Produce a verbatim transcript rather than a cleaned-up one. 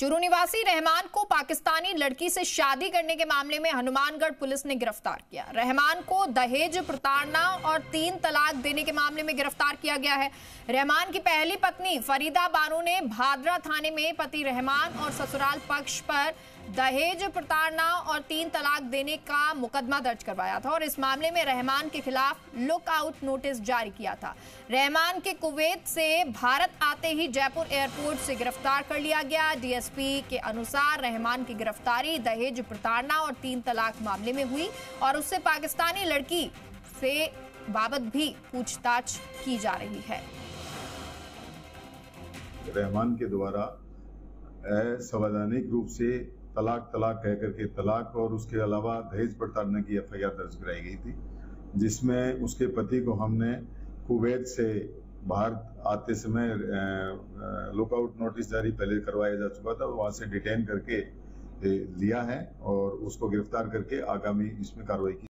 चुरु निवासी रहमान को पाकिस्तानी लड़की से शादी करने के मामले में हनुमानगढ़ पुलिस ने गिरफ्तार किया। रहमान को दहेज, प्रताड़ना और तीन तलाक देने के मामले में गिरफ्तार किया गया है। रहमान की पहली पत्नी फरीदा बानू ने भादरा थाने में पति रहमान और ससुराल पक्ष पर दहेज, प्रताड़ना और तीन तलाक देने का मुकदमा दर्ज करवाया था और इस मामले में रहमान के खिलाफ लुकआउट नोटिस जारी किया था। रहमान के कुवैत से भारत आते ही जयपुर एयरपोर्ट से गिरफ्तार कर लिया गया। डीएसपी के अनुसार रहमान की गिरफ्तारी दहेज, प्रताड़ना और तीन तलाक मामले में हुई और उससे पाकिस्तानी लड़की से बाबत भी पूछताछ की जा रही है। रहमान के द्वारा संवैधानिक रूप से तलाक तलाक कह करके तलाक और उसके अलावा दहेज प्रताड़ना की एफ आई आर दर्ज कराई गई थी, जिसमें उसके पति को हमने कुवैत से भारत आते समय लुकआउट नोटिस जारी पहले करवाया जा चुका था, वहाँ से डिटेन करके लिया है और उसको गिरफ्तार करके आगामी इसमें कार्रवाई की।